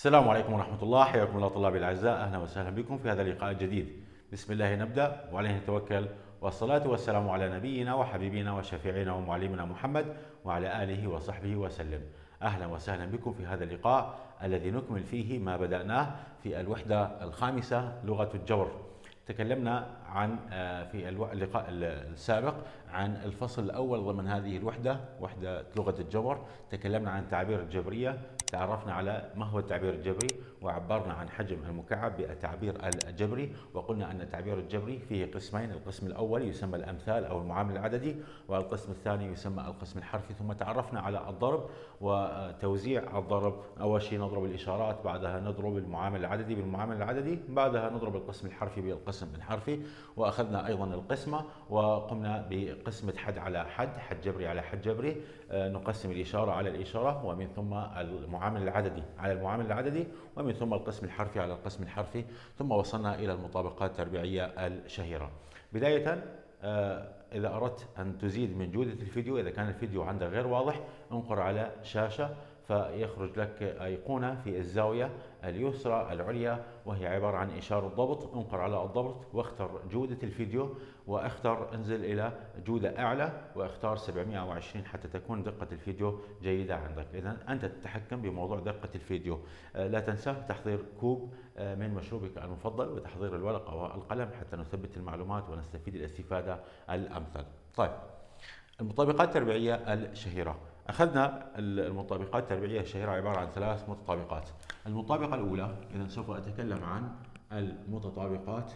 السلام عليكم ورحمة الله، حياكم الله طلابي الأعزاء، أهلا وسهلا بكم في هذا اللقاء الجديد. بسم الله نبدأ وعليه نتوكل، والصلاة والسلام على نبينا وحبيبنا وشفيعنا ومعلمنا محمد وعلى آله وصحبه وسلم. أهلا وسهلا بكم في هذا اللقاء الذي نكمل فيه ما بدأناه في الوحدة الخامسة لغة الجبر. تكلمنا عن في اللقاء السابق عن الفصل الأول ضمن هذه الوحدة، وحدة لغة الجبر. تكلمنا عن تعابير الجبرية، تعرفنا على ما هو التعبير الجبري وعبرنا عن حجم المكعب بالتعبير الجبري، وقلنا أن التعبير الجبري فيه قسمين، القسم الأول يسمى الأمثال أو المعامل العددي، والقسم الثاني يسمى القسم الحرفي. ثم تعرفنا على الضرب وتوزيع الضرب، أول شيء نضرب الإشارات، بعدها نضرب المعامل العددي بالمعامل العددي، بعدها نضرب القسم الحرفي بالقسم الحرفي، وأخذنا أيضا القسمة وقمنا بقسمة حد على حد، حد جبري على حد جبري، نقسم الإشارة على الإشارة، ومن ثم المعامل العددي على المعامل العددي، ومن ثم القسم الحرفي على القسم الحرفي، ثم وصلنا إلى المطابقات التربيعية الشهيرة. بداية إذا أردت أن تزيد من جودة الفيديو، إذا كان الفيديو عندك غير واضح، انقر على شاشة فيخرج لك أيقونة في الزاوية اليسرى العليا وهي عبارة عن إشارة ضبط، انقر على الضبط واختر جودة الفيديو، واختر انزل إلى جودة أعلى واختار 720 حتى تكون دقة الفيديو جيدة عندك. إذا أنت تتحكم بموضوع دقة الفيديو. لا تنسى تحضير كوب من مشروبك المفضل وتحضير الورقة والقلم حتى نثبت المعلومات ونستفيد الاستفادة الأمثل. طيب، المطابقات التربيعية الشهيرة. أخذنا المطابقات التربيعية الشهيرة عبارة عن ثلاث متطابقات. المطابقة الأولى، إذا سوف أتكلم عن المتطابقات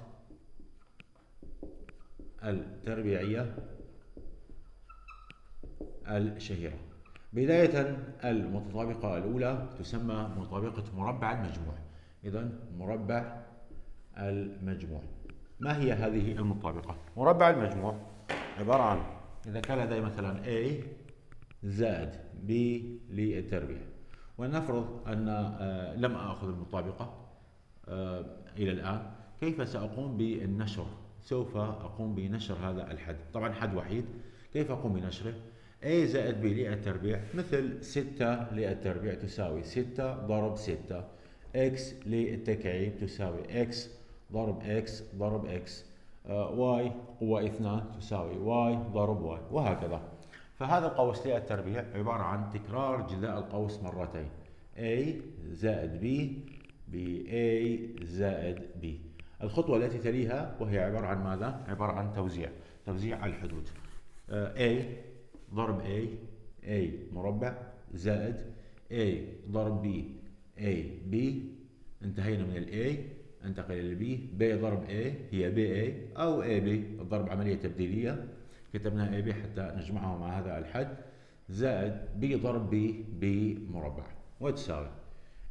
التربيعية الشهيرة. بداية المتطابقة الأولى تسمى مطابقة مربع المجموع. إذا مربع المجموع، ما هي هذه المطابقة؟ مربع المجموع عبارة عن، إذا كان لدي مثلا A زائد B للتربيع، ونفرض أن لم آخذ المطابقة إلى الآن، كيف سأقوم بالنشر؟ سوف أقوم بنشر هذا الحد، طبعا حد وحيد، كيف أقوم بنشره؟ A زائد B للتربيع مثل 6 للتربيع تساوي 6 ضرب 6، X للتكعيب تساوي X ضرب X ضرب X، واي قوة 2 تساوي واي ضرب واي، وهكذا. فهذا القوس للتربيع عبارة عن تكرار جذاء القوس مرتين، A زائد B بA زائد B. الخطوة التي تليها وهي عبارة عن ماذا؟ عبارة عن توزيع، توزيع الحدود. A ضرب A A مربع زائد A ضرب B A B، انتهينا من ال A، انتقل إلى B، B ضرب A هي BA أو AB، الضرب عملية تبديلية، كتبنا AB حتى نجمعها مع هذا الحد، زائد B ضرب B B مربع، وتساوي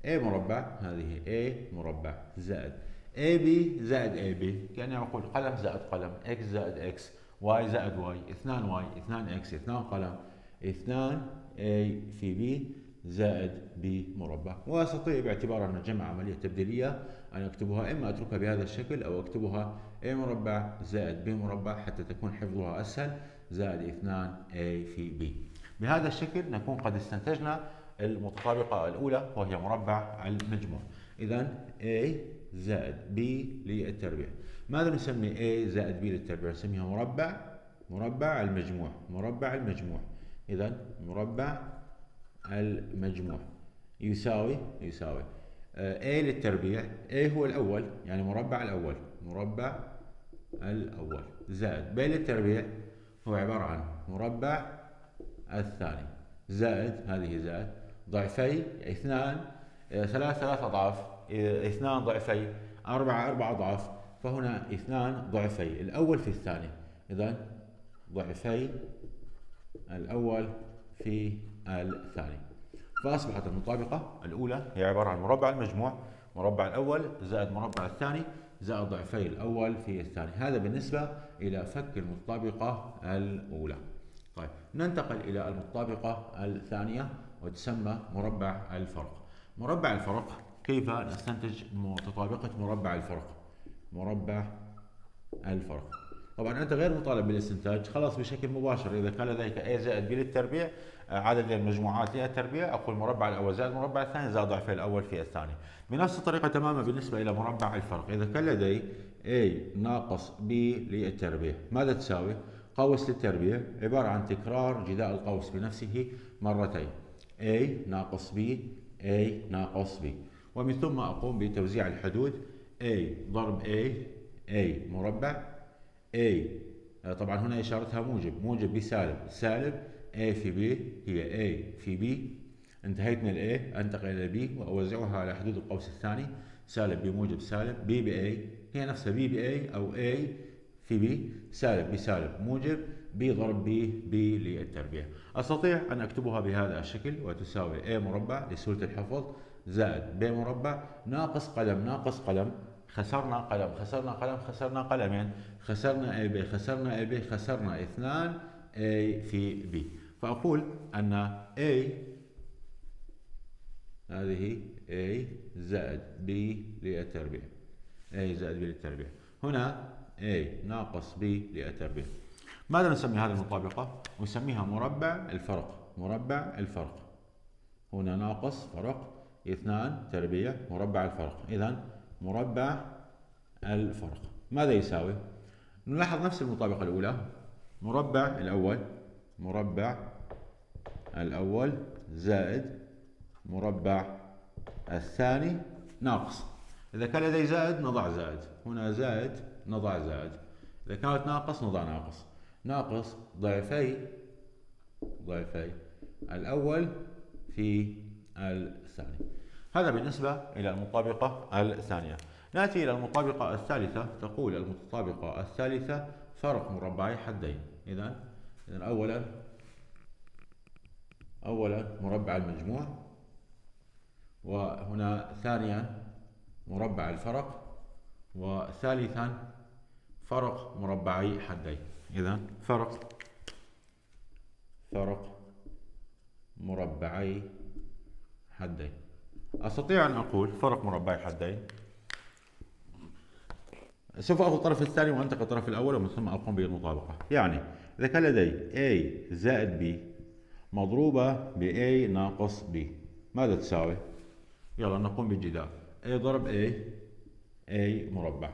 A مربع، هذه A مربع زائد AB زائد AB، كأني أقول قلم زائد قلم، X زائد X، Y زائد Y، 2Y، 2X، 2 قلم، 2A في B زائد B مربع. واستطيع باعتبار ان الجمع عمليه تبديليه ان اكتبها، اما اتركها بهذا الشكل او اكتبها A مربع زائد B مربع حتى تكون حفظها اسهل، زائد 2A في B. بهذا الشكل نكون قد استنتجنا المتطابقه الاولى وهي مربع المجموع. اذا A زائد B للتربيع، ماذا نسمي A زائد B للتربيع؟ نسميها مربع مربع المجموع، مربع المجموع. اذا مربع المجموع يساوي A للتربيع، A هو الأول يعني مربع الأول، مربع الأول زائد B للتربيع هو عبارة عن مربع الثاني زائد، هذه زائد ضعفي 2، 3 أضعاف، 2 ضعفي 4 أضعاف، فهنا 2 ضعفي الأول في الثاني، إذا ضعفي الأول في الثاني. فأصبحت المطابقة الأولى هي عبارة عن مربع المجموع، مربع الأول زائد مربع الثاني زائد ضعفي الأول في الثاني. هذا بالنسبة إلى فك المطابقة الأولى. طيب، ننتقل إلى المطابقة الثانية وتسمى مربع الفرق. مربع الفرق، كيف نستنتج متطابقة مربع الفرق؟ مربع الفرق، طبعا أنت غير مطالب بالاستنتاج خلاص بشكل مباشر، إذا كان لديك A زائد B للتربيع عدد المجموعات للتربيع، اقول مربع الاول زائد مربع الثاني زائد ضعفي الاول في الثاني. بنفس الطريقه تماما بالنسبه الى مربع الفرق، اذا كان لدي A ناقص B للتربيع ماذا تساوي؟ قوس للتربيع عباره عن تكرار جداء القوس بنفسه مرتين، A ناقص B A ناقص B، ومن ثم اقوم بتوزيع الحدود A ضرب A A مربع A، طبعا هنا اشارتها موجب، موجب بسالب، سالب A في B هي A في B، انتهيت من الA انتقل الى B واوزعها على حدود القوس الثاني، سالب بموجب سالب، B بA هي نفسها B بA او A في B، سالب بسالب موجب B ضرب B B للتربيع. استطيع ان اكتبها بهذا الشكل وتساوي A مربع لسهوله الحفظ زائد B مربع ناقص قلم ناقص قلم، خسرنا قلم خسرنا قلم خسرنا قلمين، خسرنا اي بي خسرنا اي بي خسرنا اثنان اي في بي، فاقول ان اي هذه اي زائد بي للتربيع، اي زائد بي للتربيع، هنا اي ناقص بي للتربيع. ماذا نسمي هذه المطابقة؟ نسميها مربع الفرق، مربع الفرق، هنا ناقص فرق اثنان تربيع مربع الفرق، اذا مربع الفرق ماذا يساوي؟ نلاحظ نفس المطابقة الأولى، مربع الأول زائد مربع الثاني ناقص، إذا كان لدي زائد نضع زائد، هنا زائد نضع زائد، إذا كانت ناقص نضع ناقص، ناقص ضعفي الأول في الثاني. هذا بالنسبة إلى المطابقة الثانية. نأتي إلى المطابقة الثالثة، تقول المطابقة الثالثة فرق مربعي حدين، إذا أولا مربع المجموع، وهنا ثانيا مربع الفرق، وثالثا فرق مربعي حدين، إذا فرق مربعي حدين. استطيع ان اقول فرق مربعي حدين، سوف اخذ الطرف الثاني وانتقل الطرف الاول ومن ثم اقوم بالمطابقه. يعني اذا كان لدي A زائد B مضروبه ب A ناقص B ماذا تساوي؟ يلا نقوم بالجدال، A ضرب A A مربع،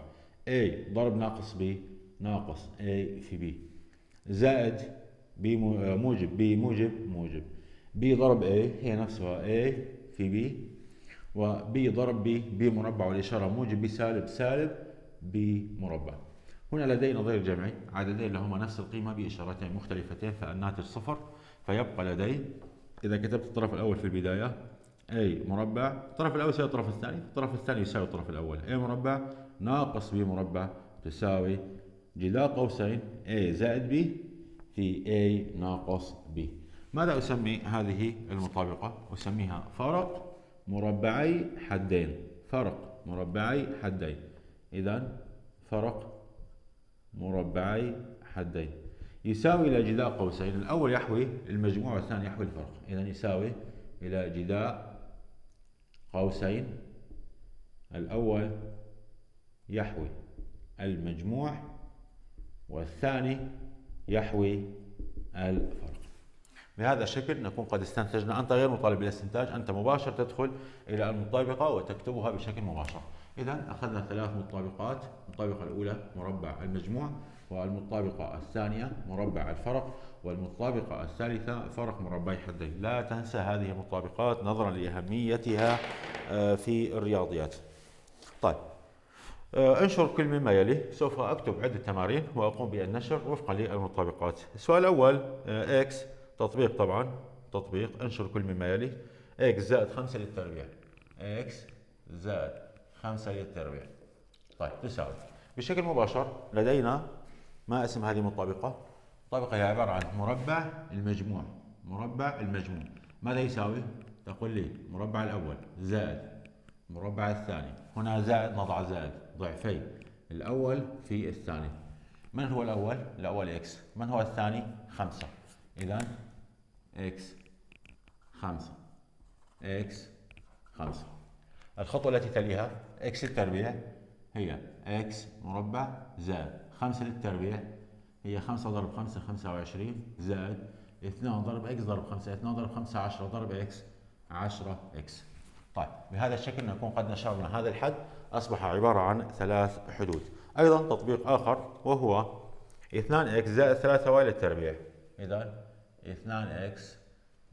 A ضرب ناقص B ناقص A في B، زائد B موجب B موجب، B ضرب A هي نفسها A في بي، وبي ضرب بي بي مربع والإشارة موجب بسالب سالب بي مربع. هنا لدي نظير جمعي، عددين لهما نفس القيمة بإشارتين مختلفتين فالناتج صفر، فيبقى لدي إذا كتبت الطرف الأول في البداية أي مربع، الطرف الأول يساوي الطرف الثاني، الطرف الثاني يساوي الطرف الأول، أي مربع ناقص بي مربع تساوي جداء قوسين أي زائد بي في أي ناقص بي. ماذا أسمي هذه المطابقة؟ أسميها فرق مربعي حدين، فرق مربعي حدين، إذا فرق مربعي حدين يساوي إلى جداء قوسين، الأول يحوي المجموع والثاني يحوي الفرق، إذا يساوي إلى جداء قوسين، الأول يحوي المجموع والثاني يحوي الفرق. بهذا الشكل نكون قد استنتجنا، أنت غير مطالب بالاستنتاج، أنت مباشر تدخل إلى المطابقة وتكتبها بشكل مباشر. إذا أخذنا ثلاث مطابقات، المطابقة الأولى مربع المجموع، والمطابقة الثانية مربع الفرق، والمطابقة الثالثة فرق مربعي حدين. لا تنسى هذه المطابقات نظرا لأهميتها في الرياضيات. طيب، انشر كل مما يلي، سوف أكتب عدة تمارين وأقوم بالنشر وفقا للمطابقات. السؤال الأول X تطبيق، طبعا تطبيق، انشر كل مما يلي، اكس زائد 5 للتربيع، اكس زائد 5 للتربيع، طيب تساوي بشكل مباشر لدينا ما اسم هذه المطابقة؟ المطابقة هي عبارة عن مربع المجموع، مربع المجموع ماذا يساوي؟ تقول لي مربع الأول زائد مربع الثاني، هنا زائد نضع زائد، ضعفي الأول في الثاني، من هو الأول؟ الأول اكس، من هو الثاني؟ 5، إذا اكس 5 اكس 5. الخطوة التي تليها اكس للتربيع هي اكس مربع زائد 5 للتربيع هي 5 ضرب 5 25 زائد 2 ضرب اكس ضرب 5، 2 ضرب 5 10، ضرب اكس 10 اكس. طيب بهذا الشكل نكون قد نشرنا هذا الحد، اصبح عباره عن ثلاث حدود. ايضا تطبيق اخر وهو 2 اكس زائد 3 واي للتربيع. اذا 2 اكس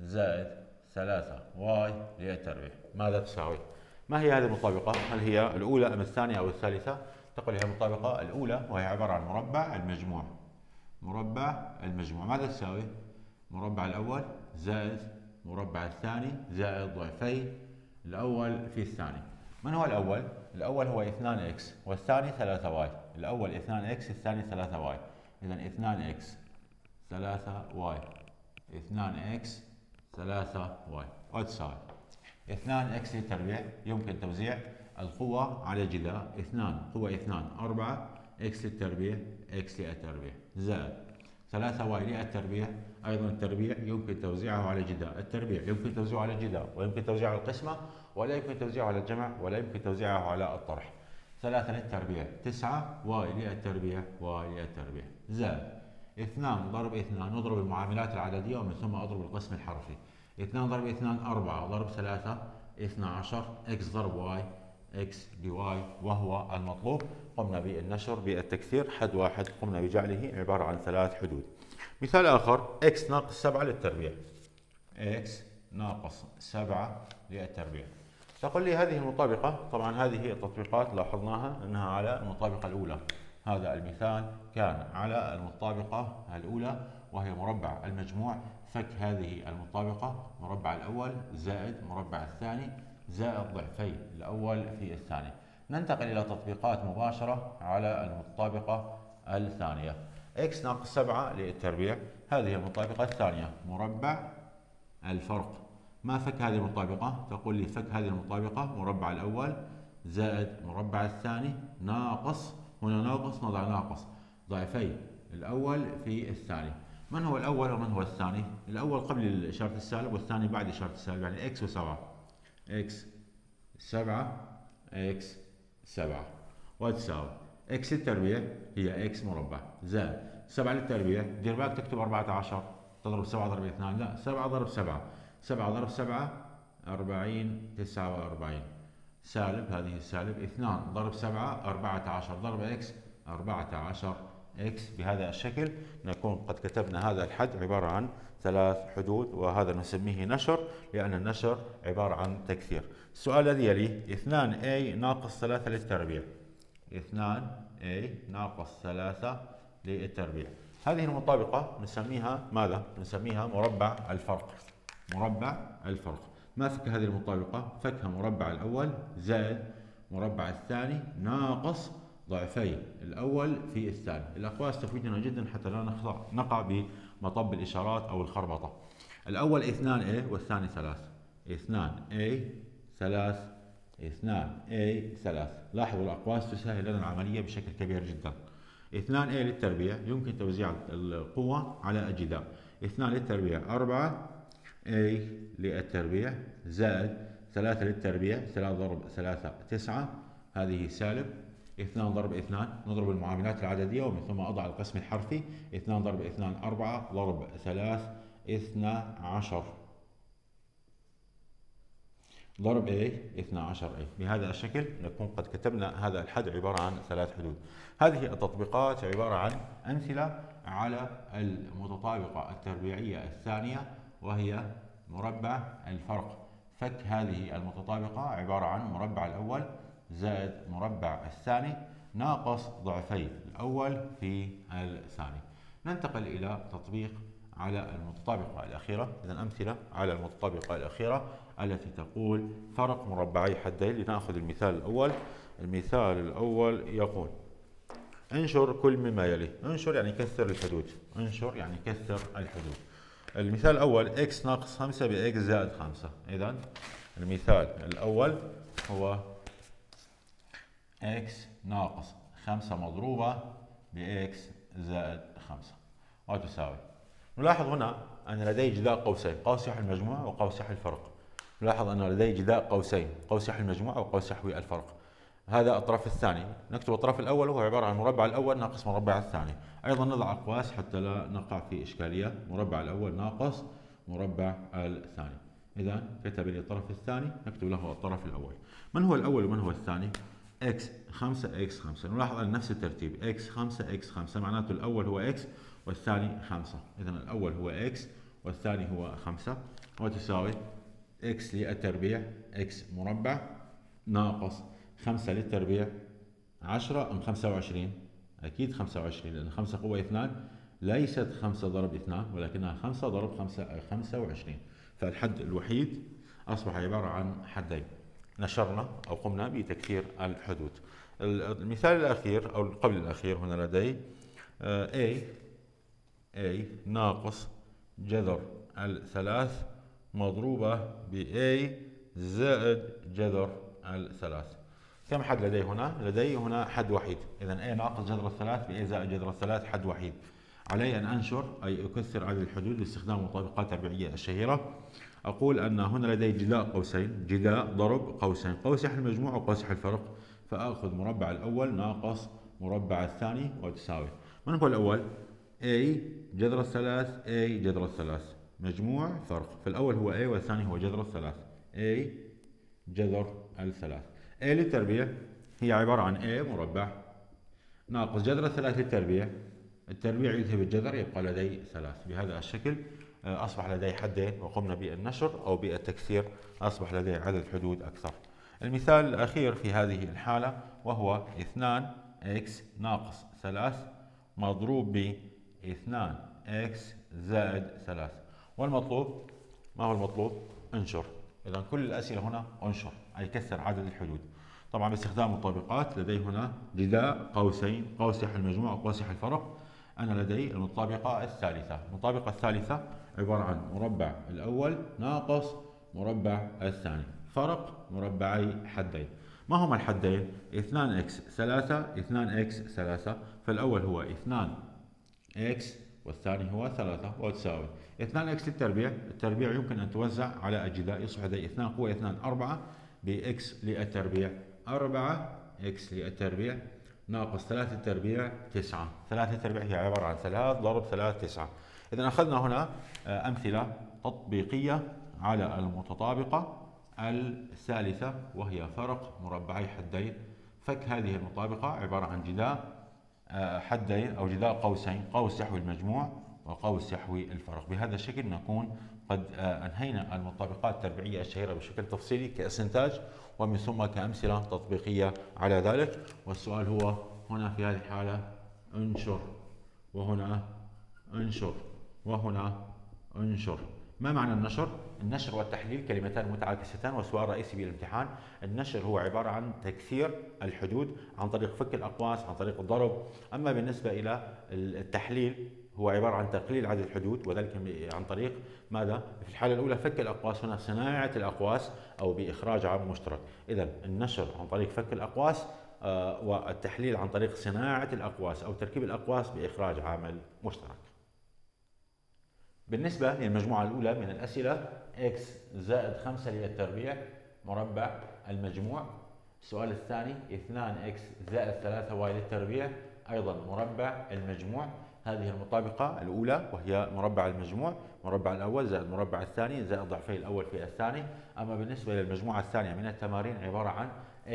زائد 3 واي للتربيع ماذا تساوي؟ ما هي هذه المطابقه؟ هل هي الاولى ام الثانيه او الثالثه؟ تقول هي المطابقه الاولى وهي عباره عن مربع المجموع. مربع المجموع ماذا تساوي؟ مربع الاول زائد مربع الثاني زائد ضعفي الاول في الثاني. من هو الاول؟ الاول هو 2 اكس والثاني 3 واي. الاول 2 اكس الثاني 3 واي. اذا 2 اكس 3 واي 2 اكس 3 واي وتساوي 2 اكس للتربيع. يمكن توزيع القوة على جذاء 2 قوة 2 4 اكس للتربيع اكس للتربيع زائد 3 واي للتربيع. ايضا التربيع يمكن توزيعه على جذاء، التربيع يمكن توزيعه على الجذاء ويمكن توزيعه على القسمة ولا يمكن توزيعه على الجمع ولا يمكن توزيعه على الطرح. 3 للتربيع 9 واي للتربيع واي للتربيع زائد 2 ضرب 2 نضرب المعاملات العددية ومن ثم اضرب القسم الحرفي. 2 ضرب 2 4 ضرب 3 12 اكس ضرب واي اكس دي واي وهو المطلوب. قمنا بالنشر بالتكثير حد واحد قمنا بجعله عبارة عن ثلاث حدود. مثال آخر اكس ناقص 7 للتربيع. اكس ناقص 7 للتربيع. تقول لي هذه المطابقة، طبعا هذه التطبيقات لاحظناها انها على المطابقة الأولى. هذا المثال كان على المطابقة الأولى وهي مربع المجموع. فك هذه المطابقة مربع الأول زائد مربع الثاني زائد ضعفي الأول في الثاني. ننتقل إلى تطبيقات مباشرة على المطابقة الثانية. إكس ناقص 7 للتربيع، هذه المطابقة الثانية مربع الفرق. ما فك هذه المطابقة؟ تقول لي فك هذه المطابقة مربع الأول زائد مربع الثاني ناقص، هنا ناقص نضع ناقص ضعفي الأول في الثاني. من هو الأول ومن هو الثاني؟ الأول قبل إشارة السالب والثاني بعد إشارة السالب، يعني إكس و7. إكس 7 إكس 7 وتساوي إكس للتربيع هي إكس مربع زائد 7 للتربيع. دير بالك تكتب 14 تضرب 7 ضرب 2، لا 7 ضرب 7، 7 ضرب 7 40 49 سالب، هذه السالب 2 ضرب 7 14 ضرب إكس 14 اكس. بهذا الشكل نكون قد كتبنا هذا الحد عباره عن ثلاث حدود، وهذا نسميه نشر لان النشر عباره عن تكثير. السؤال الذي يلي 2 اي ناقص 3 للتربيع. 2 اي ناقص 3 للتربيع، هذه المطابقه نسميها ماذا؟ نسميها مربع الفرق. مربع الفرق ما فك هذه المطابقه؟ فكها مربع الاول زائد مربع الثاني ناقص ضعفي الأول في الثاني. الأقواس تفيدنا جدا حتى لا نقع بمطب الإشارات أو الخربطة. الأول 2A والثاني 3. 2A 3 2A 3. لاحظوا الأقواس تسهل لنا العملية بشكل كبير جدا. 2A للتربيع يمكن توزيع القوة على الجذاء. 2 للتربيع 4 A للتربيع زائد 3 للتربيع 3 ضرب 3 9 هذه سالب 2 ضرب 2 نضرب المعاملات العددية ومن ثم أضع القسم الحرفي. 2 ضرب 2 4 ضرب 3 12 ضرب A 12 A. بهذا الشكل نكون قد كتبنا هذا الحد عبارة عن ثلاث حدود. هذه التطبيقات عبارة عن أمثلة على المتطابقة التربيعية الثانية وهي مربع الفرق. فك هذه المتطابقة عبارة عن مربع الأول زائد مربع الثاني ناقص ضعفي الأول في الثاني. ننتقل إلى تطبيق على المتطابقة الأخيرة. إذا أمثلة على المتطابقة الأخيرة التي تقول فرق مربعي حدين. لنأخذ المثال الأول. المثال الأول يقول انشر كل مما يلي. انشر يعني كثر الحدود. انشر يعني كثر الحدود. المثال الأول إكس ناقص 5 بإكس زائد 5. إذا المثال الأول هو اكس ناقص 5 مضروبة باكس زائد 5 وتساوي. نلاحظ هنا أن لدي جذاء قوسين، قوس يحوي المجموع وقوس يحوي الفرق. نلاحظ أن لدي جذاء قوسين، قوس يحوي المجموع وقوس يحوي الفرق. هذا الطرف الثاني، نكتب الطرف الأول وهو عبارة عن المربع الأول ناقص المربع الثاني. أيضا نضع أقواس حتى لا نقع في إشكالية، المربع الأول ناقص المربع الثاني. إذا كتب لي الطرف الثاني، نكتب له الطرف الأول. من هو الأول ومن هو الثاني؟ اكس 5 اكس 5، نلاحظ أن نفس الترتيب، اكس 5 اكس 5 معناته الأول هو اكس والثاني 5. إذا الأول هو اكس والثاني هو 5 وتساوي اكس للتربيع اكس مربع ناقص 5 للتربيع 10 أم 25؟ أكيد 25 لأن 5 قوة 2 ليست 5 ضرب 2 ولكنها 5 ضرب 5 25. فالحد الوحيد أصبح عبارة عن حدين. نشرنا أو قمنا بتكثير الحدود. المثال الأخير أو قبل الأخير هنا لدي A ناقص جذر الثلاث مضروبة ب A زائد جذر الثلاث. كم حد لدي هنا؟ لدي هنا حد وحيد. إذا A ناقص جذر الثلاث ب A زائد جذر الثلاث حد وحيد. علي أن أنشر أي أكثر عدد الحدود باستخدام المطابقات التربيعية الشهيرة. أقول أن هنا لدي جداء قوسين، جداء ضرب قوسين، قوسح المجموع وقوسح الفرق، فآخذ مربع الأول ناقص مربع الثاني وتساوي. من هو الأول؟ A جذر الثلاث A جذر الثلاث مجموع فرق، فالأول هو A والثاني هو جذر الثلاث A جذر الثلاث. A للتربيع هي عبارة عن A مربع ناقص جذر الثلاث للتربيع، التربيع يذهب الجذر يبقى لدي ثلاث. بهذا الشكل أصبح لدي حدين وقمنا بالنشر أو بالتكثير، أصبح لدي عدد حدود أكثر. المثال الأخير في هذه الحالة وهو 2x ناقص 3 مضروب ب 2x زائد 3. والمطلوب ما هو المطلوب؟ انشر. إذا كل الأسئلة هنا انشر أي كثر عدد الحدود. طبعا باستخدام مطابقات، لدي هنا جداء قوسين، قوسح المجموع وقوسح الفرق. أنا لدي المطابقة الثالثة، المطابقة الثالثة عبارة عن مربع الأول ناقص مربع الثاني، فرق مربعي حدين. ما هما الحدين؟ 2x 3 2x 3، فالأول هو 2x والثاني هو 3 وتساوي 2x للتربيع، التربيع يمكن أن توزع على الجداء يصبح لدي 2 قوة 2 4 بx للتربيع 4x للتربيع ناقص 3 للتربيع 9، 3 للتربيع هي عبارة عن 3 ضرب 3 9. إذا أخذنا هنا أمثلة تطبيقية على المتطابقة الثالثة وهي فرق مربعي حدين. فك هذه المطابقة عبارة عن جداء حدين أو جداء قوسين، قوس يحوي المجموع وقوس يحوي الفرق. بهذا الشكل نكون قد أنهينا المطابقات التربيعية الشهيرة بشكل تفصيلي كاستنتاج ومن ثم كأمثلة تطبيقية على ذلك. والسؤال هو هنا في هذه الحالة انشر وهنا انشر وهنا انشر. ما معنى النشر؟ النشر والتحليل كلمتان متعاكستان وسؤال رئيسي بالامتحان. النشر هو عبارة عن تكثير الحدود عن طريق فك الأقواس عن طريق الضرب، أما بالنسبة إلى التحليل هو عبارة عن تقليل عدد الحدود وذلك عن طريق ماذا؟ في الحالة الأولى فك الأقواس، هنا صناعة الأقواس أو بإخراج عامل مشترك. إذا النشر عن طريق فك الأقواس والتحليل عن طريق صناعة الأقواس أو تركيب الأقواس بإخراج عامل مشترك. بالنسبة للمجموعة الأولى من الأسئلة x زائد 5 للتربيع مربع المجموع. السؤال الثاني 2x زائد 3y للتربيع أيضا مربع المجموع. هذه المطابقة الأولى وهي مربع المجموع، مربع الأول زائد مربع الثاني زائد ضعفي الأول في الثاني. أما بالنسبة للمجموعة الثانية من التمارين عبارة عن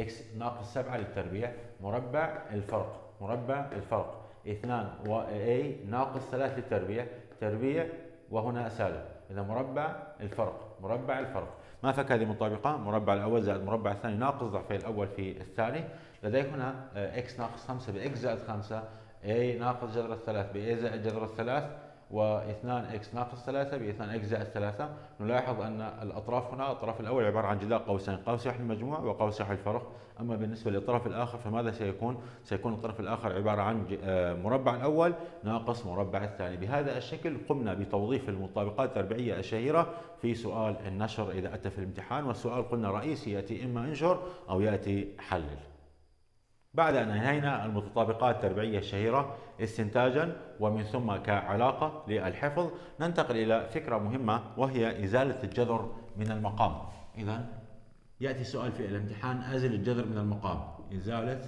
x ناقص 7 للتربيع مربع الفرق، مربع الفرق 2 و a ناقص 3 للتربيع تربيع وهنا سالب. إذا مربع الفرق مربع الفرق. ما فك هذه المطابقة؟ مربع الأول زائد مربع الثاني ناقص ضعفي الأول في الثاني. لدي هنا x ناقص 5 بx زائد 5 A ناقص جذر الثلاث بA زائد جذر الثلاث و2x ناقص 3 ب2x زائد 3. نلاحظ أن الأطراف هنا الطرف الأول عبارة عن جداء قوسين، قوس يحوي المجموع وقوس يحوي الفرق. أما بالنسبة للطرف الآخر فماذا سيكون؟ سيكون الطرف الآخر عبارة عن مربع الأول ناقص مربع الثاني. بهذا الشكل قمنا بتوظيف المطابقات التربيعية الشهيرة في سؤال النشر إذا أتى في الامتحان. والسؤال قلنا رئيسي يأتي إما انشر أو يأتي حلل. بعد أن أنهينا المتطابقات التربيعية الشهيرة استنتاجا ومن ثم كعلاقة للحفظ، ننتقل إلى فكرة مهمة وهي إزالة الجذر من المقام. إذا يأتي سؤال في الامتحان: أزل الجذر من المقام. إزالة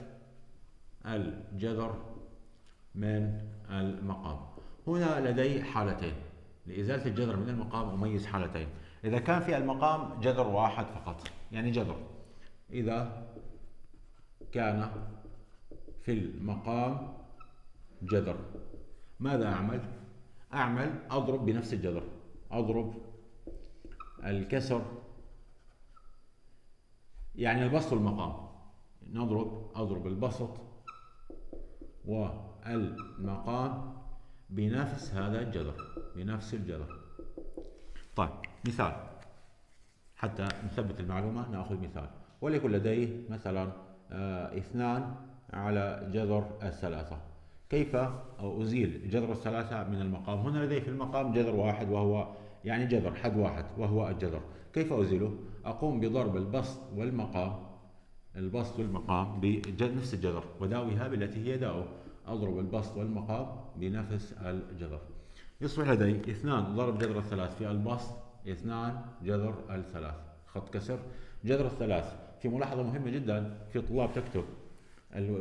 الجذر من المقام. هنا لدي حالتين. لإزالة الجذر من المقام أميز حالتين. إذا كان في المقام جذر واحد فقط، يعني جذر. إذا كان في المقام جذر، ماذا أعمل؟ أعمل أضرب بنفس الجذر، أضرب الكسر، يعني البسط والمقام. نضرب، أضرب البسط والمقام بنفس هذا الجذر، بنفس الجذر. طيب، مثال حتى نثبت المعلومة، نأخذ مثال. وليكن لديه مثلا 2 على جذر 3، كيف أزيل جذر 3 من المقام؟ هنا لدي في المقام جذر 1 وهو يعني جذر حد 1 وهو الجذر، كيف أزيله؟ أقوم بضرب البسط والمقام، البسط والمقام بنفس الجذر، وداويها بالتي هي داؤه. أضرب البسط والمقام بنفس الجذر. يصبح لدي 2 ضرب جذر 3 في البسط، 2 جذر 3، خط كسر، جذر 3. في ملاحظة مهمة جدا، في طلاب تكتب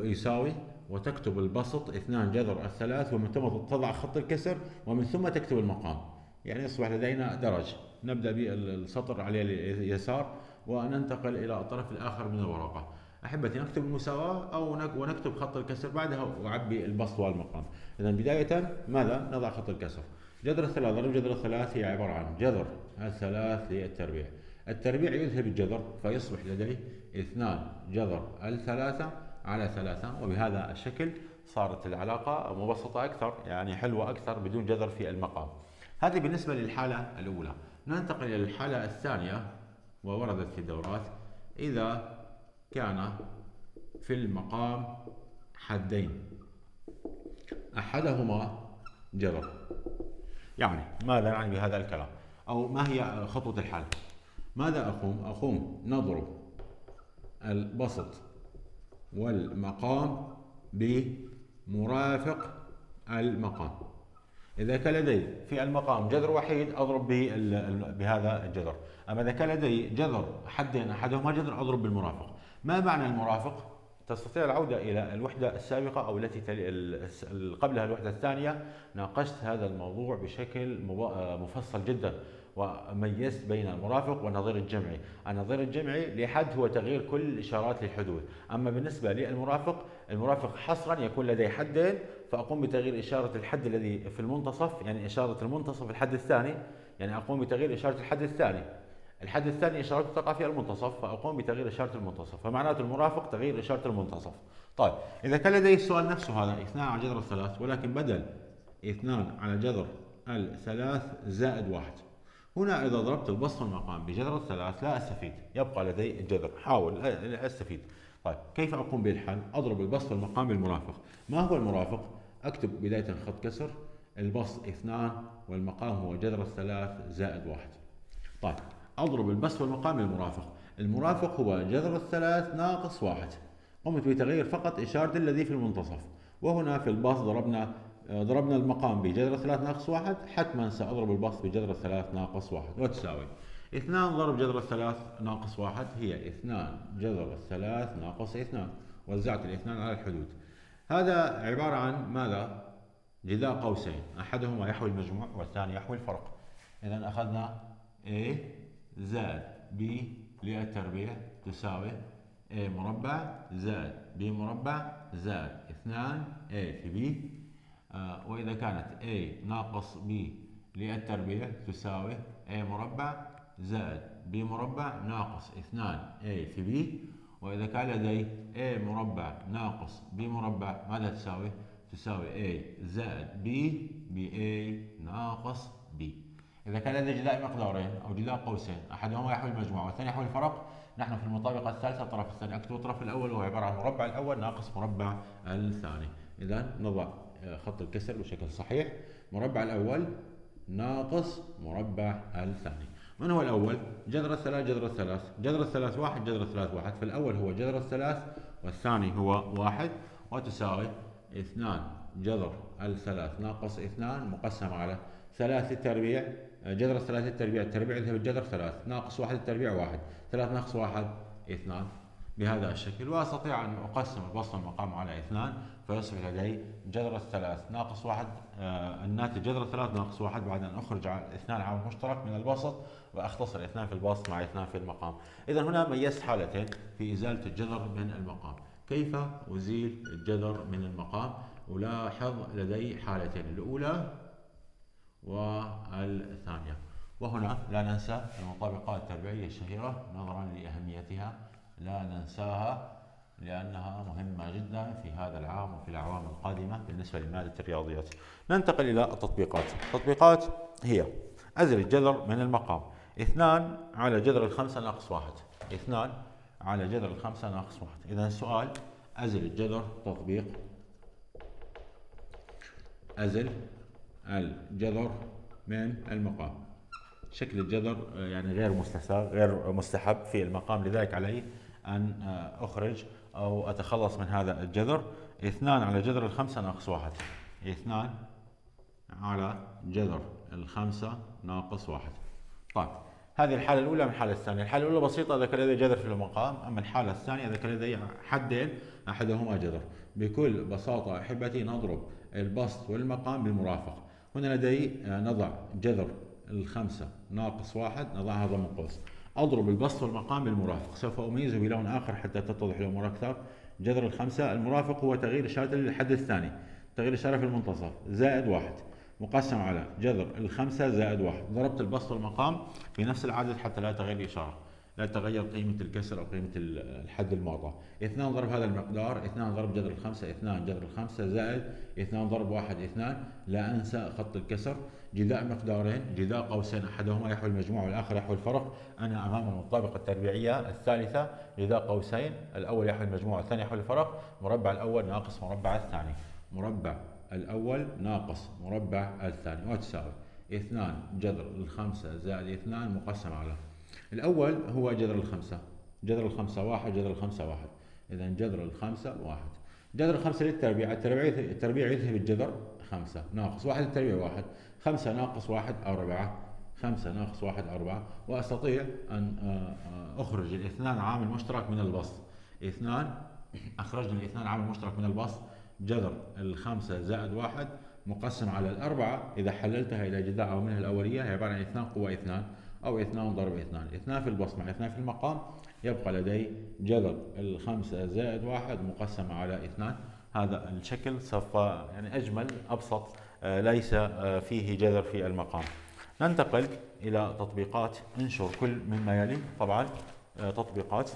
يساوي وتكتب البسط 2 جذر 3 ومن ثم تضع خط الكسر ومن ثم تكتب المقام. يعني يصبح لدينا درج، نبدأ بالسطر على اليسار وننتقل إلى الطرف الآخر من الورقة. أحبتي، نكتب المساواة أو ونكتب خط الكسر بعدها وأعبي البسط والمقام. إذا بداية ماذا؟ نضع خط الكسر. جذر 3 ضرب جذر 3 هي عبارة عن جذر 3 للتربيع. التربيع يذهب الجذر، فيصبح لديه 2 جذر 3 على 3. وبهذا الشكل صارت العلاقة مبسطة أكثر، يعني حلوة أكثر بدون جذر في المقام. هذه بالنسبة للحالة الأولى. ننتقل إلى الحالة الثانية، ووردت في الدورات: إذا كان في المقام حدين أحدهما جذر. يعني ماذا نعني بهذا الكلام؟ أو ما هي خطوة الحل؟ ماذا أقوم؟ أقوم نضرب البسط والمقام بمرافق المقام. إذا كان لدي في المقام جذر وحيد أضرب بهذا الجذر، أما إذا كان لدي جذر حدين أحدهما جذر أضرب بالمرافق. ما معنى المرافق؟ تستطيع العودة إلى الوحدة السابقة أو التي قبلها، الوحدة الثانية. ناقشت هذا الموضوع بشكل مفصل جدا، وميزت بين المرافق والنظير الجمعي. النظير الجمعي لحد هو تغيير كل الإشارات للحدود، أما بالنسبة للمرافق، المرافق حصرا يكون لديه حدين، فأقوم بتغيير إشارة الحد الذي في المنتصف، يعني إشارة المنتصف الحد الثاني، يعني أقوم بتغيير إشارة الحد الثاني. الحد الثاني إشارته تقع في المنتصف، فأقوم بتغيير إشارة المنتصف، فمعناته المرافق تغيير إشارة المنتصف. طيب، إذا كان لدي السؤال نفسه هذا 2 على جذر 3، ولكن بدل 2 على جذر 3 زائد 1. هنا إذا ضربت البسط والمقام بجذر 3 لا أستفيد، يبقى لدي الجذر، حاول أستفيد. طيب، كيف أقوم بالحل؟ أضرب البسط والمقام بالمرافق. ما هو المرافق؟ أكتب بداية خط كسر، البسط 2 والمقام هو جذر 3 زائد 1. طيب، أضرب البسط والمقام بالمرافق. المرافق هو جذر 3 ناقص 1. قمت بتغيير فقط إشارة الذي في المنتصف، وهنا في البسط ضربنا المقام بجذر 3 ناقص 1، حتما سأضرب البسط بجذر 3 ناقص 1 وتساوي 2 ضرب جذر 3 ناقص 1 هي 2 جذر 3 ناقص 2. وزعت الاثنان على الحدود. هذا عبارة عن ماذا؟ جداء قوسين، أحدهما يحوي المجموع والثاني يحوي الفرق. إذا أخذنا A زائد B للتربيع تساوي A مربع زائد B مربع زائد 2A في B. وإذا كانت A ناقص B للتربيع تساوي A مربع زائد B مربع ناقص 2A في B. وإذا كان لدي A مربع ناقص B مربع ماذا تساوي؟ تساوي A زائد B بA ناقص B. إذا كان لدي جداء مقدارين أو جداء قوسين، أحدهما يحوي المجموع والثاني يحوي الفرق، نحن في المطابقة الثالثة الطرف الثاني أكتب الطرف الأول وهو عبارة عن المربع الأول ناقص مربع الثاني. إذا نضع خط الكسر بشكل صحيح، مربع الأول ناقص مربع الثاني. من هو الأول؟ جذر الثلاث واحد، فالأول هو جذر 3 والثاني هو 1، وتساوي 2 جذر 3 ناقص 2 مقسم على 3 التربيع جذر الثلاثة التربيع التربيع يذهب الجذر 3 ناقص 1 التربيع 1 3 ناقص 1 2 بهذا الشكل. واستطيع ان اقسم البسط المقام على 2 فيصبح لدي جذر الثلاث ناقص 1 الناتج جذر الثلاث ناقص 1 بعد ان اخرج 2 عامل مشترك من البسط واختصر 2 في البسط مع 2 في المقام. اذا هنا ميزت حالتين في ازاله الجذر من المقام. كيف ازيل الجذر من المقام؟ الاحظ لدي حالتين الاولى والثانيه. وهنا لا ننسى المطابقات التربيعيه الشهيره نظرا لاهميتها، لا ننساها لأنها مهمة جدا في هذا العام وفي الأعوام القادمة بالنسبة لمادة الرياضيات. ننتقل إلى التطبيقات. التطبيقات هي أزل الجذر من المقام 2 على جذر 5 ناقص 1 2 على جذر 5 ناقص 1. إذا السؤال أزل الجذر، تطبيق أزل الجذر من المقام. شكل الجذر يعني غير مستساغ غير مستحب في المقام، لذلك عليه أن أخرج أو أتخلص من هذا الجذر. 2 على جذر 5 ناقص 1 2 على جذر 5 ناقص 1. طيب هذه الحالة الأولى من الحالة الثانية. الحالة الأولى بسيطة، إذا كان لدي جذر في المقام، أما الحالة الثانية إذا كان لدي حدين أحدهما جذر. بكل بساطة أحبتي نضرب البسط والمقام بالمرافق. هنا لدي نضع جذر 5 ناقص 1 نضعها ضمن قوس. اضرب البسط والمقام بالمرافق، سوف اميزه بلون اخر حتى تتضح الامور اكثر. جذر 5 المرافق هو تغيير اشارة للحد الثاني، تغيير اشارة في المنتصف زائد 1 مقسم على جذر 5 زائد 1. ضربت البسط والمقام بنفس العدد حتى لا تغير الاشارة، لا تغير قيمة الكسر او قيمة الحد المعطى. 2 ضرب هذا المقدار 2 ضرب جذر 5 2 جذر 5 زائد 2 ضرب 1 2. لا انسى خط الكسر. جذاء مقدارين، جذاء قوسين، احدهما يحوي المجموع والاخر يحوي الفرق. انا امام المطابقه التربيعيه الثالثه، جذاء قوسين، الاول يحوي المجموع والثاني يحوي الفرق. مربع الاول ناقص مربع الثاني، مربع الاول ناقص مربع الثاني، وتساوي 2 جذر 5 زائد 2 مقسم على الاول هو جذر 5 جذر 5 1 جذر 5 1. اذا جذر 5 1 جذر 5 للتربيع. التربيع يذهب الجذر 5 ناقص 1 التربيع 1 5 ناقص 1 4 5 ناقص 1 4. واستطيع ان اخرج الاثنان عامل مشترك من البسط 2 اخرجنا الاثنان عامل مشترك من البسط. جذر 5 زائد 1 مقسم على 4 اذا حللتها الى جذاء عواملها الاوليه هي عباره عن 2 قوى 2 او 2 ضرب 2 2 في البسط مع 2 في المقام. يبقى لدي جذر 5 زائد 1 مقسم على 2. هذا الشكل سوف يعني اجمل ابسط ليس فيه جذر في المقام. ننتقل الى تطبيقات. انشر كل مما يلي. طبعا تطبيقات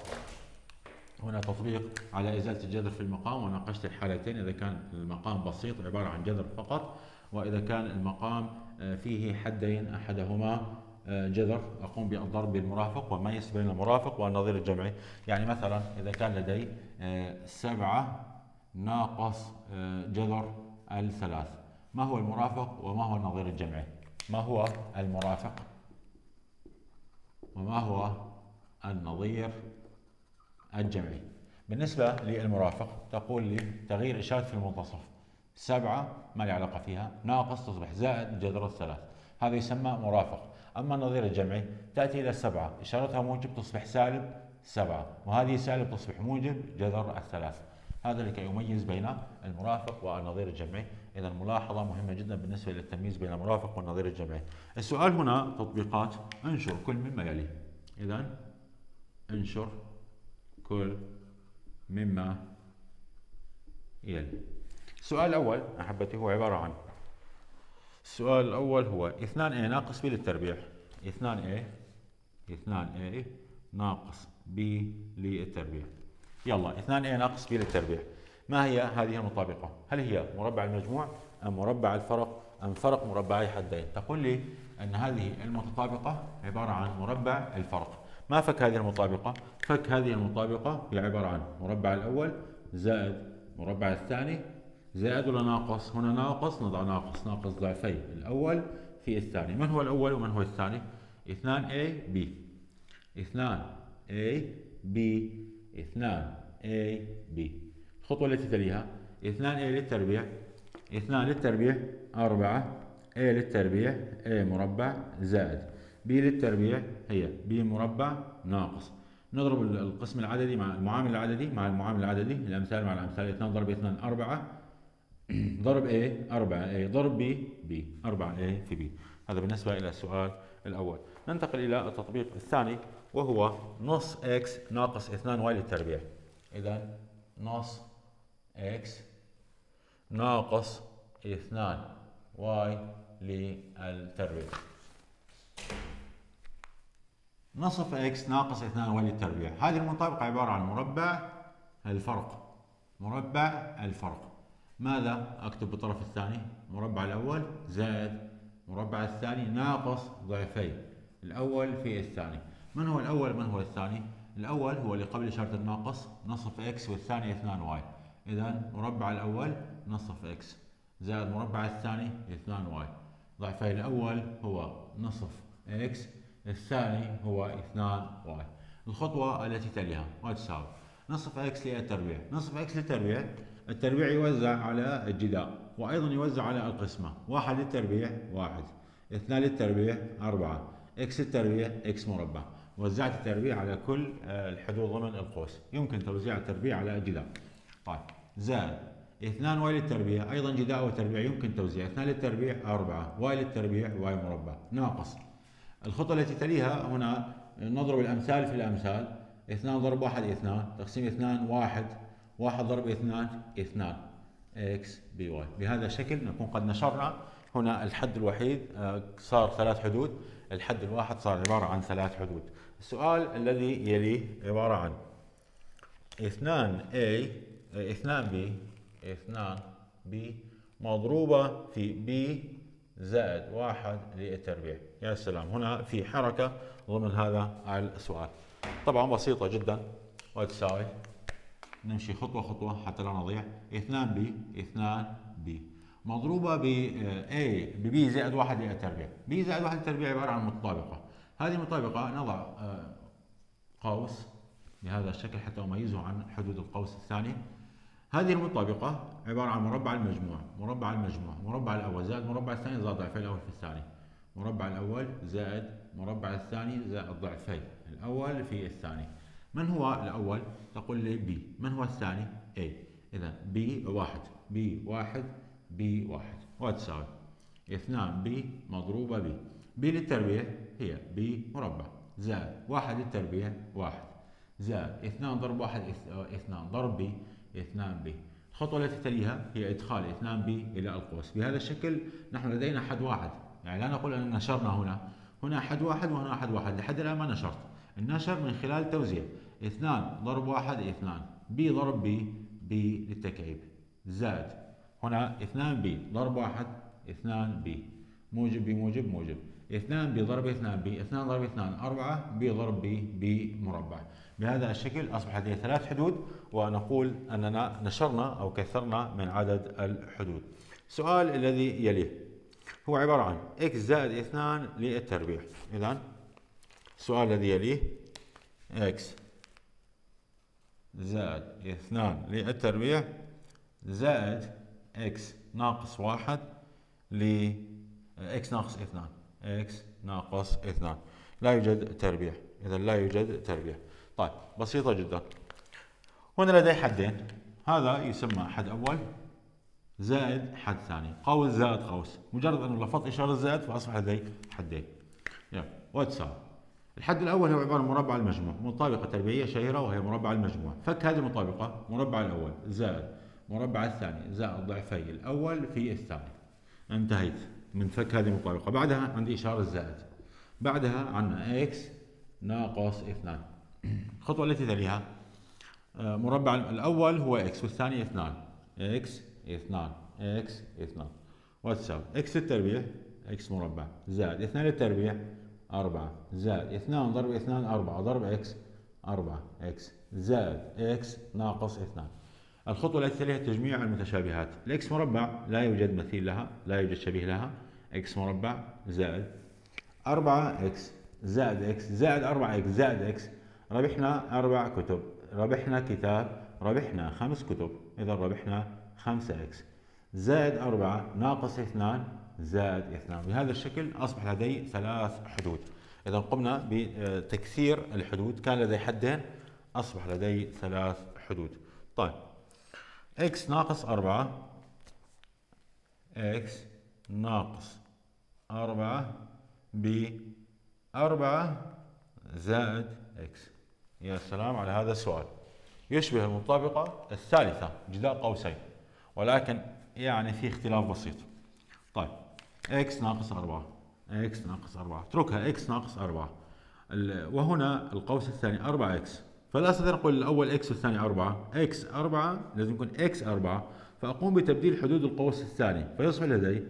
هنا تطبيق على ازاله الجذر في المقام، وناقشت الحالتين اذا كان المقام بسيط عباره عن جذر فقط، واذا كان المقام فيه حدين احدهما جذر اقوم بالضرب بالمرافق وميز بين المرافق والنظير الجمعي. يعني مثلا اذا كان لدي 7 ناقص جذر 3 ما هو المرافق وما هو النظير الجمعي؟ ما هو المرافق وما هو النظير الجمعي؟ بالنسبة للمرافق تقول لي تغيير إشارة في المنتصف 7 ما لي علاقة فيها ناقص تصبح زائد جذر 3 هذا يسمى مرافق. أما النظير الجمعي تأتي إلى 7 إشارتها موجب تصبح سالب 7 وهذه سالب تصبح موجب جذر 3. هذا لكي يميز بين المرافق والنظير الجمعي. إذا ملاحظة مهمة جدا بالنسبة للتمييز بين المرافق والنظير الجمعي. السؤال هنا تطبيقات انشر كل مما يلي. إذا انشر كل مما يلي. السؤال الأول أحبتي هو عبارة عن السؤال الأول هو 2a ناقص b للتربيع 2a ناقص b للتربيع. يلا 2a ناقص b للتربيع ما هي هذه المطابقة؟ هل هي مربع المجموع أم مربع الفرق أم فرق مربعي حدين؟ تقول لي أن هذه المتطابقة عبارة عن مربع الفرق. ما فك هذه المطابقة؟ فك هذه المطابقة هي عبارة عن مربع الأول زائد مربع الثاني زائد ولا ناقص؟ هنا ناقص نضع ناقص ناقص ضعفي الأول في الثاني. من هو الأول ومن هو الثاني؟ 2AB 2AB 2AB. الخطوة التي تليها 2A للتربيع 2 للتربيع 4 A للتربيع A مربع زائد B للتربيع هي B مربع ناقص. نضرب القسم العددي مع المعامل العددي مع المعامل العددي، الأمثال مع الأمثال، 2 ضرب 2 4 ضرب A 4A ضرب B B 4A في B. هذا بالنسبة إلى السؤال الأول. ننتقل إلى التطبيق الثاني وهو نص X ناقص 2Y للتربيع. إذا نص X ناقص 2Y للتربيع. نصف X ناقص 2Y للتربيع. هذه المنطبقة عبارة عن مربع الفرق. مربع الفرق. ماذا أكتب بالطرف الثاني؟ مربع الأول زائد مربع الثاني ناقص ضعفي الأول في الثاني. من هو الأول؟ من هو الثاني؟ الأول هو اللي قبل إشارة الناقص نصف إكس والثاني 2Y. إذا مربع الأول نصف إكس زائد مربع الثاني 2Y. ضعفي الأول هو نصف إكس، الثاني هو 2Y. الخطوة التي تليها وتساوي نصف إكس للتربيع. نصف إكس للتربيع، التربيع يوزع على الجداء وأيضا يوزع على القسمة. 1 للتربيع 1، 2 للتربيع 4، إكس للتربيع إكس مربع. وزعت التربيع على كل الحدود ضمن القوس، يمكن توزيع التربيع على الجداء. طيب زائد 2 واي للتربيع، أيضا جداء وتربيع يمكن توزيع، 2 للتربيع 4، واي للتربيع واي مربع ناقص. الخطوة التي تليها هنا نضرب الأمثال في الأمثال، 2 ضرب 1 2، تقسيم 2 1، 1 ضرب 2 2 اكس بي واي. بهذا الشكل نكون قد نشرنا هنا الحد الوحيد، صار 3 حدود، الحد الواحد صار عبارة عن 3 حدود. السؤال الذي يليه عبارة عن 2A 2B 2B مضروبة في B زائد 1 للتربيع. يا سلام، هنا في حركة ضمن هذا السؤال، طبعا بسيطة جدا. وتساوي نمشي خطوة خطوة حتى لا نضيع. 2B 2B مضروبة ب A ب B زائد 1 للتربيع. B زائد 1 للتربيع عبارة عن متطابقة. هذه المتطابقة نضع قوس بهذا الشكل حتى أميزه عن حدود القوس الثاني. هذه المتطابقة عبارة عن مربع المجموع. مربع المجموع، مربع الأول زائد مربع الثاني زائد ضعفي الأول في الثاني. مربع الأول زائد مربع الثاني زائد ضعفي الأول في الثاني. من هو الأول؟ تقول لي بي. من هو الثاني؟ A. إذا بي 1 بي 1 بي 1 وتساوي 2 بي مضروبة بي. بي للتربيع هي بي مربع زائد 1 للتربيع 1 زائد 2 ضرب 1 2 ضرب بي 2 بي. الخطوة التي تليها هي إدخال 2 بي إلى القوس. بهذا الشكل نحن لدينا حد واحد، يعني لا نقول أننا نشرنا هنا حد واحد وهنا حد واحد، لحد الآن ما نشرت. النشر من خلال توزيع 2 ضرب 1 2 بي ضرب بي بي للتكعيب زائد هنا 2 بي ضرب 1 2 بي موجب بموجب موجب 2 بي ضرب 2 بي 2 ضرب 2 4 بي ضرب بي بي مربع. بهذا الشكل اصبح لدينا 3 حدود، ونقول اننا نشرنا او كثرنا من عدد الحدود. السؤال الذي يليه هو عباره عن x زائد 2 للتربيع. اذا السؤال الذي يليه اكس زائد 2 للتربيع زائد اكس ناقص 1 ل اكس ناقص 2. اكس ناقص 2 لا يوجد تربيع، اذا لا يوجد تربيع. طيب بسيطة جدا. هنا لدي حدين، هذا يسمى حد اول زائد حد ثاني، قوس زائد قوس. مجرد انه لفظت اشارة زائد فاصبح لدي حدين. يلا وتساوي الحد الأول هو عبارة عن مربع المجموع، مطابقة تربيعية شهيرة وهي مربع المجموع. فك هذه المطابقة، مربع الأول زائد مربع الثاني زائد ضعفي الأول في الثاني. انتهيت من فك هذه المطابقة. بعدها عندي إشارة زائد. بعدها عندنا إكس ناقص 2. الخطوة التي تليها مربع الأول هو إكس والثاني 2. إكس 2 إكس 2 وتساوي إكس للتربيع إكس مربع زائد 2 للتربيع 4 زائد 2 ضرب 2 4 ضرب اكس 4 اكس زائد اكس ناقص 2. الخطوة التي تليها تجميع المتشابهات. الاكس مربع لا يوجد مثيل لها، لا يوجد شبيه لها. اكس مربع زائد 4 اكس زائد اكس زائد 4 اكس زائد اكس. ربحنا 4 كتب، ربحنا كتاب، ربحنا 5 كتب. اذا ربحنا 5 اكس زائد 4 ناقص 2 زائد 2. بهذا الشكل أصبح لدي 3 حدود. إذا قمنا بتكثير الحدود، كان لدي حدين أصبح لدي 3 حدود. طيب x ناقص 4 ب 4 زائد x. يا سلام على هذا السؤال، يشبه المطابقة الثالثة جداء قوسين، ولكن يعني في اختلاف بسيط. طيب x ناقص 4 اتركها x ناقص 4، وهنا القوس الثاني 4x، فلا استطيع نقول الاول x والثاني 4، x 4 لازم يكون x 4، فاقوم بتبديل حدود القوس الثاني، فيصبح لدي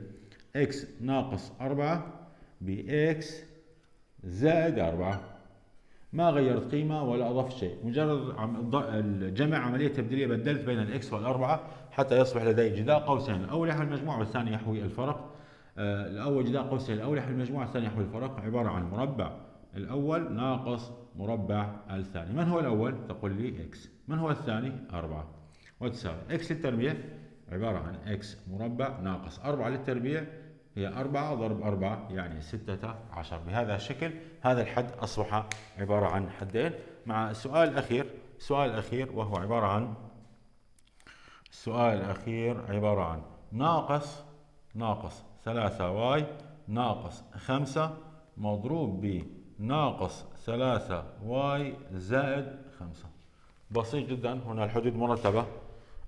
x ناقص 4 ب x زائد 4. ما غيرت قيمه ولا اضفت شيء، مجرد الجمع عمليه تبديليه، بدلت بين الاكس والاربعه حتى يصبح لدي جداء قوسين، الاول يحوي المجموع والثاني يحوي الفرق. الأول جداء قوسين، الأول يحوي المجموع الثاني يحوي الفرق، عبارة عن مربع الأول ناقص مربع الثاني. من هو الأول؟ تقول لي إكس. من هو الثاني؟ 4، وتساوي إكس للتربيع عبارة عن إكس مربع ناقص 4 للتربيع، هي 4 ضرب 4 يعني 16. بهذا الشكل هذا الحد أصبح عبارة عن حدين، مع السؤال الأخير. وهو عبارة عن ناقص 3y ناقص 5 مضروب ب ناقص 3y زائد 5. بسيط جدا. هنا الحدود مرتبة،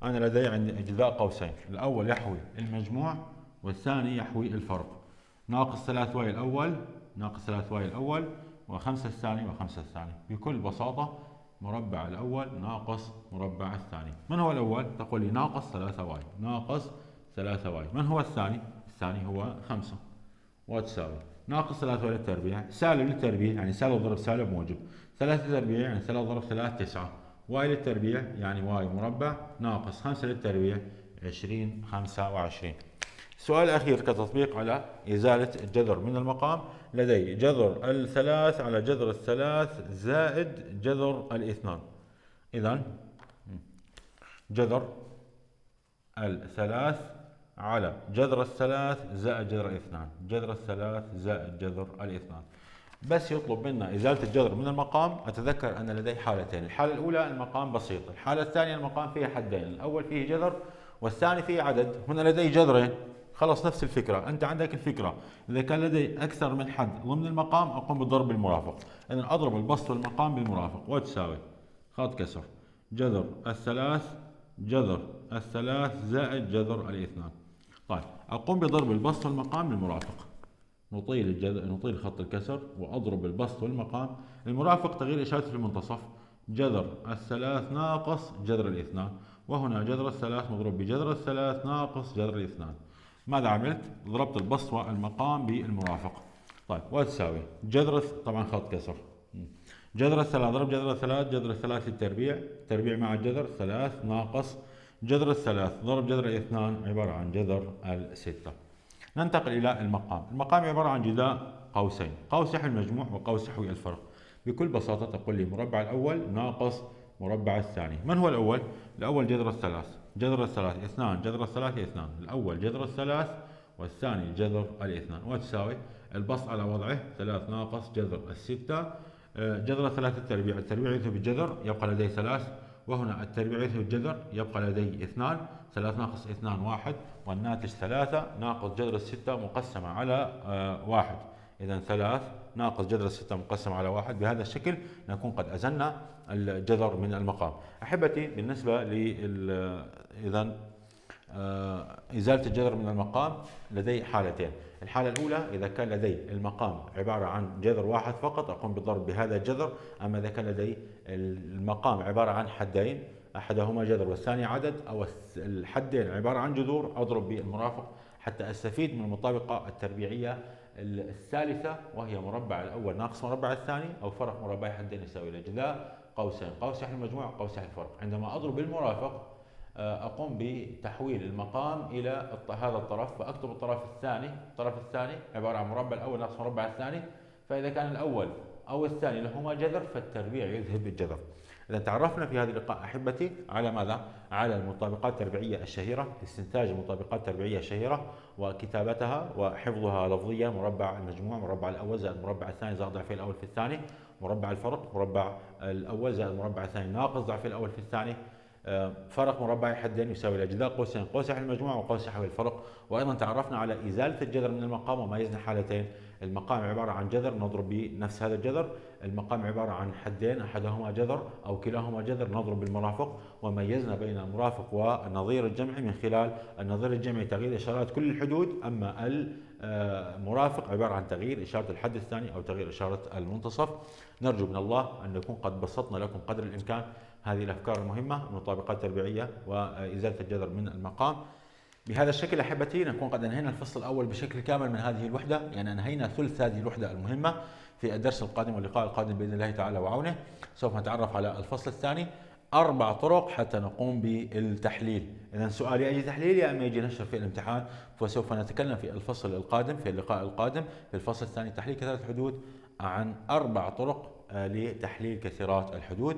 أنا لدي عندي جداء قوسين، الأول يحوي المجموع والثاني يحوي الفرق. ناقص 3y الأول و5 الثاني بكل بساطة مربع الأول ناقص مربع الثاني. من هو الأول؟ تقول لي ناقص 3y من هو الثاني؟ الثاني هو 5، وتساوي ناقص 3 للتربيع، سالب للتربيع يعني سالب ضرب سالب موجب، 3 للتربيع يعني 3 ضرب 3 9، واي للتربيع يعني واي مربع، ناقص 5 للتربيع 20 25. السؤال الأخير كتطبيق على إزالة الجذر من المقام، لدي جذر الثلاث على جذر الثلاث زائد جذر الاثنان. إذا جذر الثلاث على جذر الثلاث زائد جذر الاثنان، بس يطلب منا ازاله الجذر من المقام. اتذكر ان لدي حالتين، الحاله الاولى المقام بسيط، الحاله الثانيه المقام فيه حدين، الاول فيه جذر والثاني فيه عدد. هنا لدي جذرين، خلص نفس الفكره، انت عندك الفكره، اذا كان لدي اكثر من حد ضمن المقام اقوم بالضرب المرافق، اذا اضرب البسط والمقام بالمرافق، وتساوي خط كسر جذر الثلاث زائد جذر الاثنان. طيب اقوم بضرب البسط والمقام بالمرافق، نطيل خط الكسر واضرب البسط والمقام، المرافق تغيير اشارته في المنتصف، جذر الثلاث ناقص جذر الاثنان، وهنا جذر الثلاث مضروب بجذر الثلاث ناقص جذر الاثنان. ماذا عملت؟ ضربت البسط والمقام بالمرافق. طيب وتساوي جذر، طبعا خط كسر، جذر الثلاث ضرب جذر الثلاث، جذر الثلاث للتربيع، تربيع مع الجذر ثلاث، ناقص جذر الثلاث ضرب جذر الاثنان عبارة عن جذر الستة. ننتقل إلى المقام، المقام عبارة عن جداء قوسين، قوس يحوي المجموع وقوس يحوي الفرق. بكل بساطة تقول لي مربع الأول ناقص مربع الثاني. من هو الأول؟ الأول جذر الثلاث، اثنان، الأول جذر الثلاث والثاني جذر الاثنان، وتساوي البسط على وضعه ثلاث ناقص جذر الستة، جذر ثلاثة التربيع، التربيع يذهب بالجذر يبقى لدي ثلاث، وهنا التربيع يذهب بالجذر يبقى لدي اثنان، ثلاث ناقص اثنان واحد، والناتج ثلاثة ناقص جذر الستة مقسمة على واحد. إذا ثلاث ناقص جذر الستة مقسمة على واحد. بهذا الشكل نكون قد أزلنا الجذر من المقام. أحبتي بالنسبة إذا إزالة الجذر من المقام لدي حالتين، الحالة الأولى إذا كان لدي المقام عبارة عن جذر واحد فقط أقوم بالضرب بهذا الجذر، أما إذا كان لدي المقام عبارة عن حدين أحدهما جذر والثاني عدد، أو الحدين عبارة عن جذور أضرب بالمرافق حتى أستفيد من المطابقة التربيعية الثالثة، وهي مربع الأول ناقص مربع الثاني، أو فرق مربع حدين يساوي لجذاء قوسين، قوس يحوي المجموع وقوس يحوي الفرق. عندما أضرب بالمرافق أقوم بتحويل المقام إلى هذا الطرف، فأكتب الطرف الثاني، عبارة عن مربع الأول ناقص مربع الثاني، فإذا كان الأول أو الثاني لهما جذر فالتربيع يذهب بالجذر. إذا تعرفنا في هذا اللقاء أحبتي على ماذا؟ على المطابقات التربيعية الشهيرة، استنتاج المطابقات التربيعية الشهيرة وكتابتها وحفظها لفظيا، مربع المجموع، مربع الأول زائد المربع الثاني زائد ضعفي الأول في الثاني، مربع الفرق، مربع الأول زائد المربع الثاني ناقص ضعفي الأول في الثاني، فرق مربع حدين يساوي الأجداء قوسين قوس حول المجموع وقوس حول الفرق. وأيضا تعرفنا على إزالة الجذر من المقام وميزنا حالتين، المقام عبارة عن جذر نضرب بنفس هذا الجذر، المقام عبارة عن حدين أحدهما جذر أو كلاهما جذر نضرب بالمرافق، وميزنا بين المرافق والنظير الجمعي من خلال النظير الجمعي تغيير إشارات كل الحدود، أما المرافق عبارة عن تغيير إشارة الحد الثاني أو تغيير إشارة المنتصف. نرجو من الله أن نكون قد بسطنا لكم قدر الإمكان هذه الأفكار المهمة، المطابقات التربيعية وإزالة الجذر من المقام. بهذا الشكل أحبتي نكون قد أنهينا الفصل الأول بشكل كامل من هذه الوحدة، يعني أنهينا ثلث هذه الوحدة المهمة. في الدرس القادم واللقاء القادم بإذن الله تعالى وعونه سوف نتعرف على الفصل الثاني، 4 طرق حتى نقوم بالتحليل. إذا سؤال يأتي تحليل يا أما يجي نشر في الامتحان، فسوف نتكلم في الفصل القادم في اللقاء القادم في الفصل الثاني تحليل كثرة الحدود عن 4 طرق لتحليل كثيرات الحدود.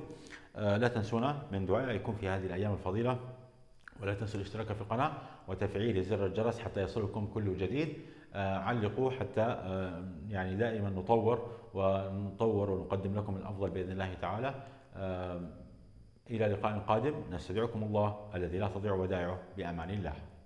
لا تنسونا من دعائكم في هذه الأيام الفضيلة، ولا تنسوا الاشتراك في القناة وتفعيل زر الجرس حتى يصلكم كل جديد. علقوا حتى يعني دائما نطور ونقدم لكم الأفضل بإذن الله تعالى. إلى لقاء قادم، نستودعكم الله الذي لا تضيع ودائعه، بأمان الله.